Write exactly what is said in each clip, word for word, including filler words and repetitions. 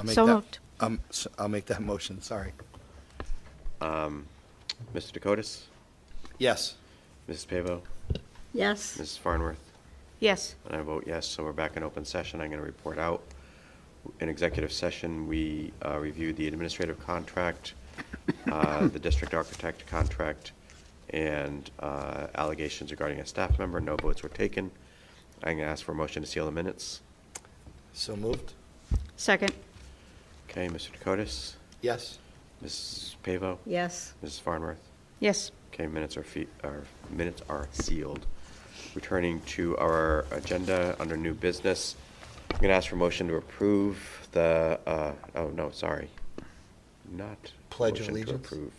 I'll make so that, moved. Um, so I'll make that motion. Sorry. Um, Mister Dakotas? Yes. Missus Pavo? Yes. Missus Farnworth? Yes. And I vote yes. So we're back in open session. I'm going to report out. In executive session, we uh, reviewed the administrative contract, uh, the district architect contract, and uh, allegations regarding a staff member. No votes were taken. I'm going to ask for a motion to seal the minutes. So moved. Second. Okay, Mister Dakotas? Yes. Missus Pavo? Yes. Missus Farnworth? Yes. Okay, minutes are, fee- are, minutes are sealed. Returning to our agenda under new business, I'm going to ask for a motion to approve the, uh, oh no, sorry, not pledge of allegiance. To approve.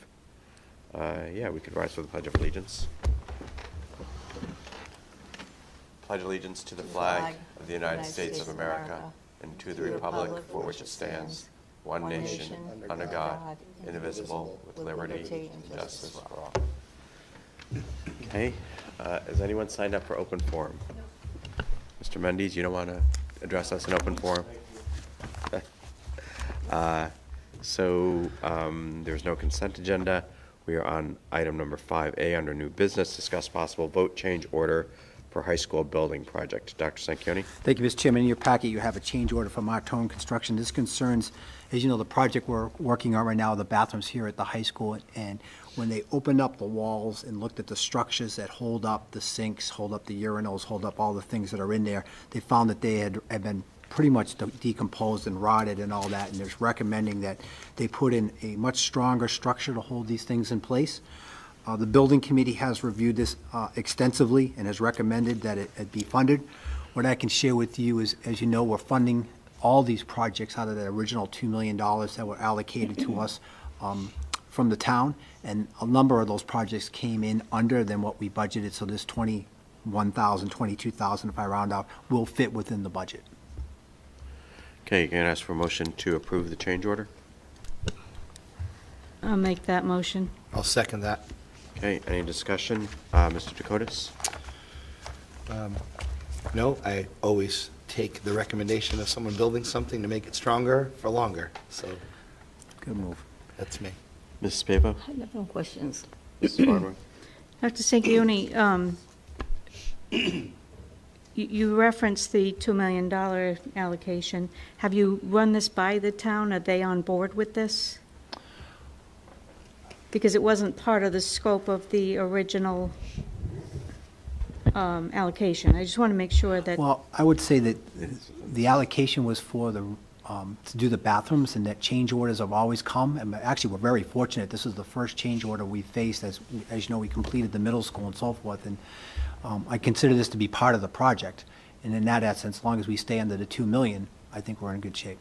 Uh, yeah, we could rise for the Pledge of Allegiance. Pledge allegiance to the flag of the United States of America and to the republic for which it stands, one nation, under God, indivisible, with liberty and justice for all. Okay, uh, has anyone signed up for open forum? Mister Mendes, you don't want to address us in open forum? uh, so um, there's no consent agenda. We are on item number five A under new business. Discuss possible vote change order for high school building project. Doctor Sanchioni. Thank you, Mister Chairman. In your packet, you have a change order for Martone Construction. This concerns, as you know, the project we're working on right now, the bathrooms here at the high school. And when they opened up the walls and looked at the structures that hold up the sinks, hold up the urinals, hold up all the things that are in there, they found that they had, had been pretty much de- decomposed and rotted and all that. And they're recommending that they put in a much stronger structure to hold these things in place. Uh, the building committee has reviewed this uh, extensively and has recommended that it, it be funded. What I can share with you is, as you know, we're funding all these projects out of that original two million dollars that were allocated to us um, from the town, and a number of those projects came in under than what we budgeted, so this twenty-one thousand, twenty-two thousand, if I round out, will fit within the budget. Okay, you can ask for a motion to approve the change order. I'll make that motion. I'll second that. Okay, any discussion? Uh, Mister Dakotas? Um, no, I always take the recommendation of someone building something to make it stronger for longer. So, good move. That's me. Missus Pavo? I have no questions. Missus Farmer? Doctor Sanchioni, um, you, you referenced the two million dollars allocation. Have you run this by the town? Are they on board with this? Because it wasn't part of the scope of the original um, allocation. I just want to make sure that... Well, I would say that the allocation was for the um, to do the bathrooms, and that change orders have always come. And actually, we're very fortunate. This is the first change order we faced. As, as you know, we completed the middle school and so forth. And um, I consider this to be part of the project. And in that essence, as long as we stay under the two million dollars, I think we're in good shape.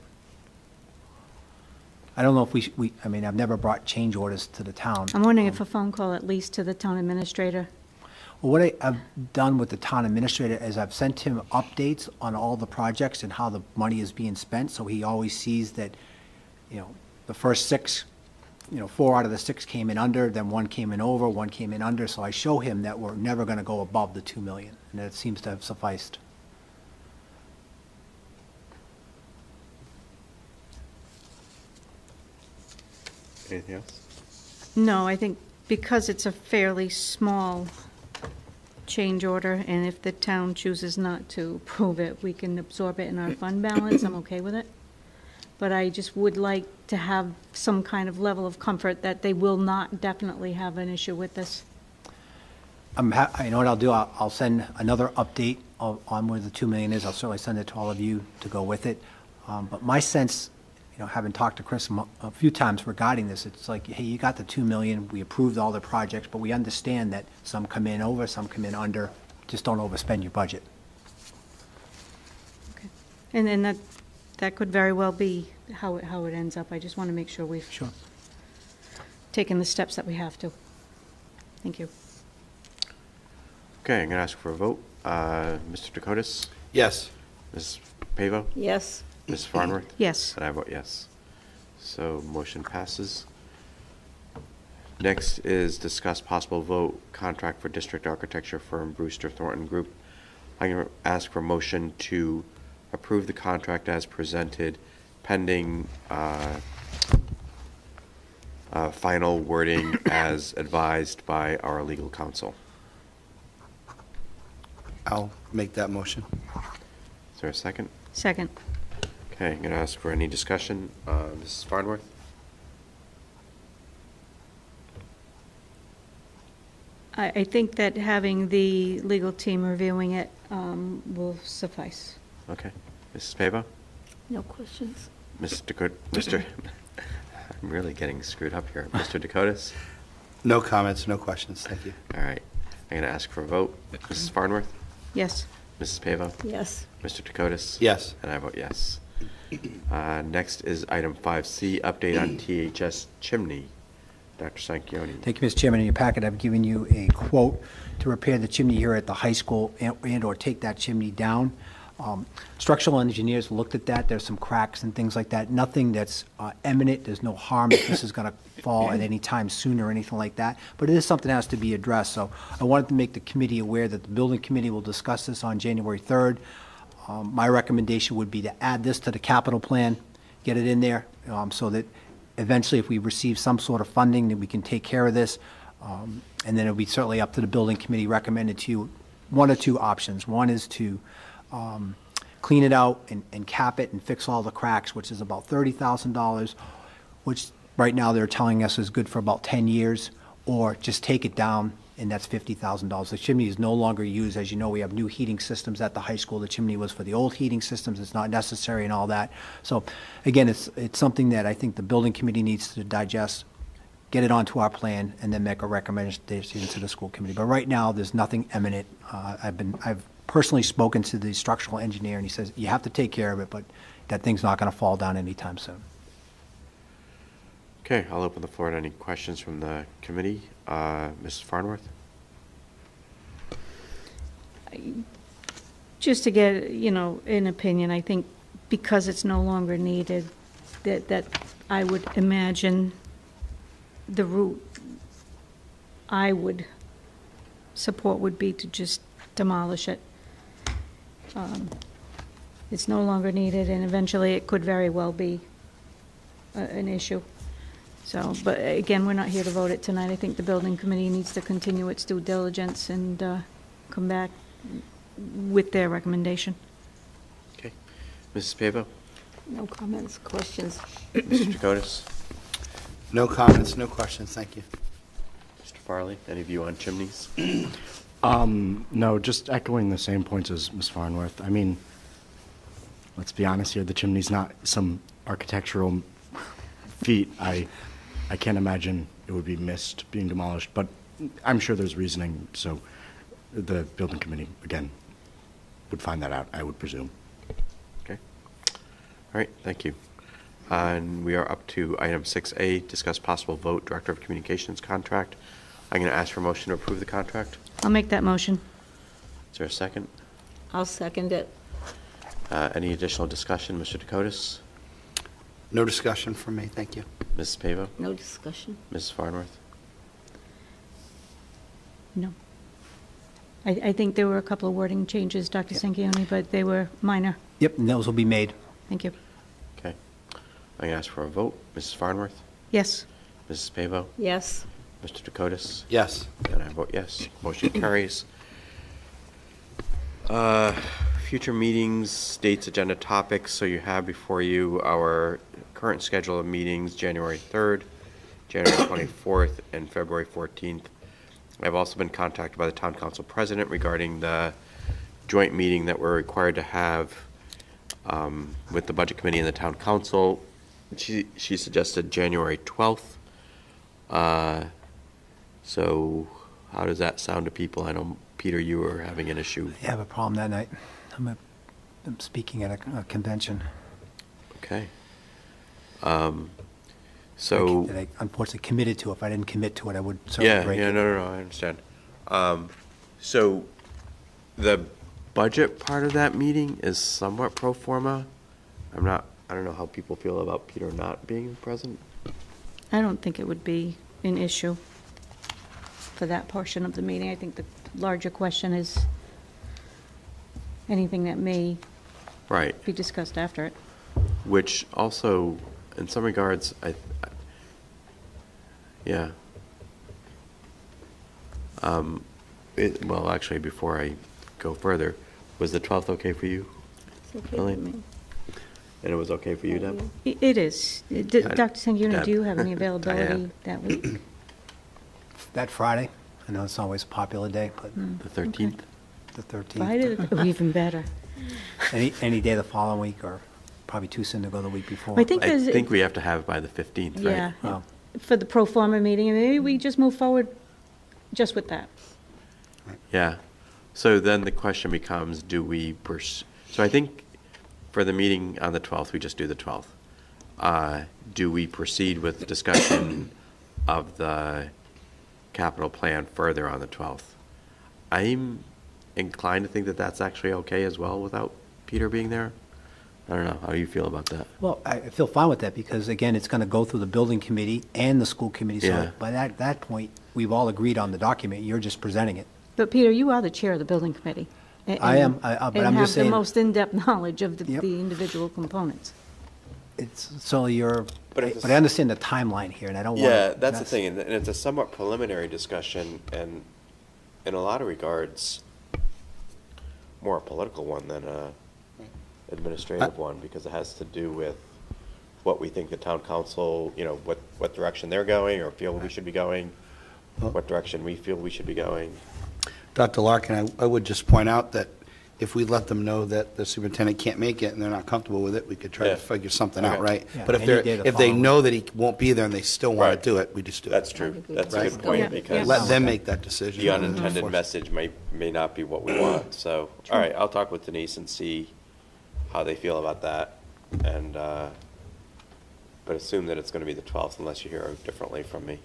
I don't know if we, sh- we, I mean, I've never brought change orders to the town. I'm wondering um, if a phone call at least to the town administrator. Well, what I, I've done with the town administrator is I've sent him updates on all the projects and how the money is being spent. So he always sees that, you know, the first six, you know, four out of the six came in under, then one came in over, one came in under. So I show him that we're never going to go above the two million dollars, and that seems to have sufficed. Anything else? No, I think because it's a fairly small change order, and if the town chooses not to approve it, we can absorb it in our fund balance. I'm okay with it. But I just would like to have some kind of level of comfort that they will not definitely have an issue with this. I'm ha- you know what I'll do? I'll, I'll send another update of, on where the two million dollars is. I'll certainly send it to all of you to go with it. Um, but my sense... You know, having talked to Chris a few times regarding this, it's like, hey, you got the two million dollars, we approved all the projects, but we understand that some come in over, some come in under. Just don't overspend your budget. Okay. And then that that could very well be how it, how it ends up. I just want to make sure we've sure. taken the steps that we have to. Thank you. Okay, I'm going to ask for a vote. Uh, Mister Dakotas? Yes. Miz Pavo? Yes. Miz Farnworth? Yes. And I vote yes. So motion passes. Next is discuss possible vote contract for district architecture firm Brewster Thornton Group. I'm going to ask for a motion to approve the contract as presented pending uh, uh, final wording as advised by our legal counsel. I'll make that motion. Is there a second? Second. Okay, I'm going to ask for any discussion. Uh, Missus Farnworth? I, I think that having the legal team reviewing it um, will suffice. Okay. Missus Pava? No questions. Mister Dakota, Mister I'm really getting screwed up here. Mister Dakotas? No comments, no questions. Thank you. All right. I'm going to ask for a vote. Missus Farnworth? Yes. Missus Pava? Yes. Mister Dakotas? Yes. And I vote yes. Uh, next is item five C, update on T H S chimney. Doctor Sanchioni. Thank you, Mister Chairman. In your packet, I've given you a quote to repair the chimney here at the high school and, and or take that chimney down. Um, structural engineers looked at that. There's some cracks and things like that. Nothing that's uh, eminent. There's no harm if this is going to fall at any time soon or anything like that. But it is something that has to be addressed. So I wanted to make the committee aware that the building committee will discuss this on January third. Um, my recommendation would be to add this to the capital plan, get it in there um, so that eventually if we receive some sort of funding that we can take care of this. Um, and then it'll be certainly up to the building committee recommended to you one or two options. One is to Um, clean it out and, and cap it and fix all the cracks, which is about thirty thousand dollars, which right now they're telling us is good for about ten years, or just take it down, and that's fifty thousand dollars. The chimney is no longer used. As you know, we have new heating systems at the high school. The chimney was for the old heating systems. It's not necessary and all that. So again, it's, it's something that I think the building committee needs to digest, get it onto our plan, and then make a recommendation to the school committee. But right now, there's nothing eminent. Uh, I've been, I've personally spoken to the structural engineer, and he says you have to take care of it, but that thing's not going to fall down anytime soon. Okay, I'll open the floor to any questions from the committee. uh, Missus Farnworth? Just to get, you know, an opinion, I think because it's no longer needed, that that I would imagine the route I would support would be to just demolish it. Um, it's no longer needed, and eventually it could very well be a, an issue. So, but again, we're not here to vote it tonight. I think the building committee needs to continue its due diligence and uh, come back with their recommendation. Okay. Missus Pavo? No comments, questions. Mister Dakotas? No comments, no questions, thank you. Mister Farley, any view on chimneys? Um, no, just echoing the same points as Miz Farnworth. I mean, let's be honest here, the chimney's not some architectural feat. I, I can't imagine it would be missed being demolished, but I'm sure there's reasoning, so the building committee, again, would find that out, I would presume. Okay. All right, thank you. And we are up to item six A, discuss possible vote, Director of Communications contract. I'm going to ask for a motion to approve the contract. I'll make that motion. Is there a second? I'll second it. Uh, any additional discussion, Mister Dakotas? No discussion from me, thank you. Missus Pavo? No discussion. Missus Farnworth? No. I, I think there were a couple of wording changes, Doctor Yep. Sanchioni, but they were minor. Yep, and those will be made. Thank you. Okay. I'm going to ask for a vote. Missus Farnworth? Yes. Missus Pavo? Yes. Mister Dakotas? Yes. And I vote yes. Motion carries. Uh, future meetings, dates, agenda topics. So you have before you our current schedule of meetings, January third, January twenty-fourth, and February fourteenth. I've also been contacted by the Town Council President regarding the joint meeting that we're required to have um, with the Budget Committee and the Town Council. She, she suggested January twelfth. Uh, So how does that sound to people? I know, Peter, you were having an issue. I have a problem that night. I'm, a, I'm speaking at a, a convention. Okay. Um, so. That I unfortunately committed to. If I didn't commit to it, I would certainly yeah, break yeah, it. Yeah, no, no, no, I understand. Um, so the budget part of that meeting is somewhat pro forma. I'm not, I don't know how people feel about Peter not being present. I don't think it would be an issue for that portion of the meeting. I think the larger question is anything that may right. be discussed after it. which also, in some regards, I, I yeah. Um, it, well, actually, before I go further, was the twelfth okay for you? It's okay really? for me. And it was okay for you, Deb? It is. D D Doctor Sanchioni, do you have any availability that week? That Friday. I know it's always a popular day, but mm. the thirteenth. Okay. The thirteenth. Friday would be even better. Any any day the following week, or probably too soon to go the week before. I think, I think we have to have it by the fifteenth, right? Yeah. Oh. For the pro forma meeting, and maybe we just move forward just with that. Right. Yeah. So then the question becomes: do we pursue? So I think. For the meeting on the twelfth, we just do the twelfth. Uh, do we proceed with discussion of the capital plan further on the twelfth? I'm inclined to think that that's actually okay as well without Peter being there. I don't know. How do you feel about that? Well, I feel fine with that because, again, it's going to go through the building committee and the school committee. So yeah. by that, that point, we've all agreed on the document. You're just presenting it. But, Peter, you are the chair of the building committee. And, I am, I, uh, but I'm just saying. And have the most in-depth knowledge of the, yep. the individual components. It's so your, but, I, but I understand the timeline here, and I don't yeah, want. Yeah, that's the thing, and it's a somewhat preliminary discussion, and in a lot of regards, more a political one than a administrative uh, one, because it has to do with what we think the town council, you know, what what direction they're going, or feel we should be going, well, what direction we feel we should be going. Doctor Larkin, I, I would just point out that if we let them know that the superintendent can't make it and they're not comfortable with it, we could try yeah. to figure something right. out, right? Yeah. But if they if they know that he won't be there and they still want right. to do it, we just do That's it. That's true. That's right? a good point yeah. because let them make that decision. The unintended mm-hmm. message may may not be what we want. So, true. all right, I'll talk with Denise and see how they feel about that, and uh, but assume that it's going to be the twelfth unless you hear differently from me.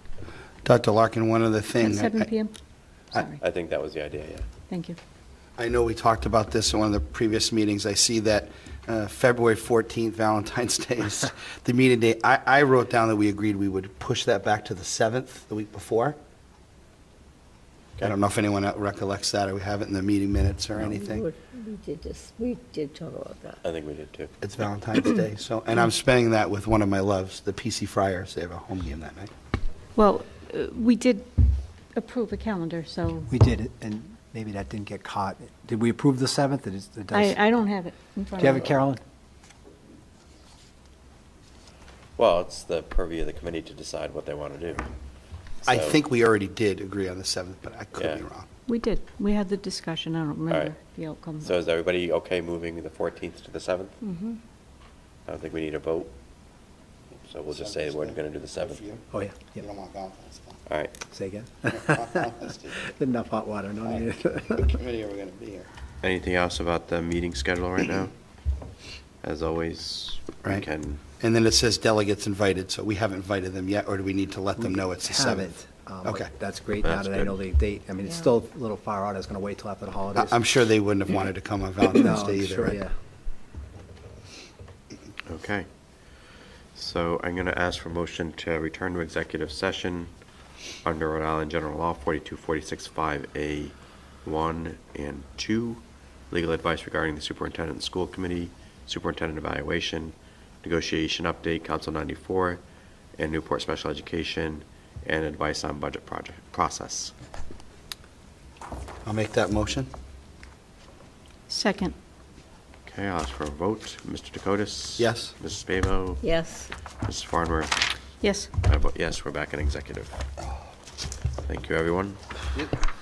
Doctor Larkin, one other thing. At seven p m I, I think that was the idea, yeah. Thank you. I know we talked about this in one of the previous meetings. I see that uh, February fourteenth, Valentine's Day, is the meeting day. I, I wrote down that we agreed we would push that back to the seventh, the week before. Okay. I don't know if anyone recollects that, or we have it in the meeting minutes or no, anything. We, were, we did this. We did talk about that. I think we did, too. It's Valentine's Day. So, and I'm spending that with one of my loves, the P C Friars. They have a home game that night. Well, uh, we did... approve a calendar, so we did it, and maybe that didn't get caught. Did we approve the seventh? It is, it does. I, I don't have it. In front Do you have it, Carolyn? Well, it's the purview of the committee to decide what they want to do. So I think we already did agree on the seventh, but I could yeah. be wrong. We did. We had the discussion. I don't remember right. the outcome. So is everybody okay moving the fourteenth to the seventh? Mm-hmm. I don't think we need a vote. So we'll just say we're going to do the seventh. Oh yeah. You don't want Valentine's Day. All right. Say again. Enough hot water. No need. What committee are we going to be here? Anything else about the meeting schedule right now? As always, right. we can. And then it says delegates invited, so we haven't invited them yet, or do we need to let them know it's the seventh? Um, okay, that's great. That's now that good. I know the date, I mean, yeah. it's still a little far out. I was going to wait till after the holidays. I'm sure they wouldn't have wanted to come on Valentine's no, Day either, sure, right? Yeah. Okay. So I'm going to ask for motion to return to executive session under Rhode Island General Law forty-two forty-six five A one and two, legal advice regarding the superintendent and school committee, superintendent evaluation, negotiation update, Council ninety-four, and Newport special education, and advice on budget project process. I'll make that motion. Second. Okay, I'll ask for a vote. Mister Dakotas? Yes. Missus Babo? Yes. Missus Farnworth? Yes. I vote yes. We're back in executive. Thank you, everyone. Yep.